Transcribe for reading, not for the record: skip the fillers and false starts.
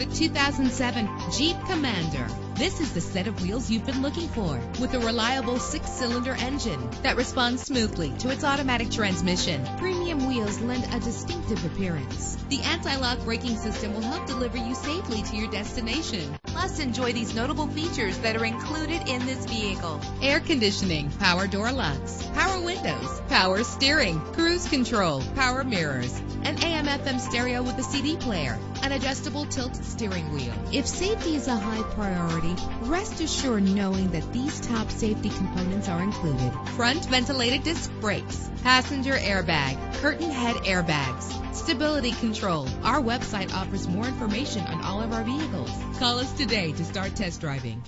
The 2007 Jeep Commander. This is the set of wheels you've been looking for, with a reliable 6-cylinder engine that responds smoothly to its automatic transmission. Premium wheels lend a distinctive appearance. The anti-lock braking system will help deliver you safely to your destination. Plus, enjoy these notable features that are included in this vehicle: air conditioning, power door locks, power windows, power steering, cruise control, power mirrors, an AM/FM stereo with a CD player, an adjustable tilt steering wheel. If safety is a high priority, rest assured knowing that these top safety components are included: front ventilated disc brakes, passenger airbag, curtain head airbags, stability control. Our website offers more information on all of our vehicles. Call us today to start test driving.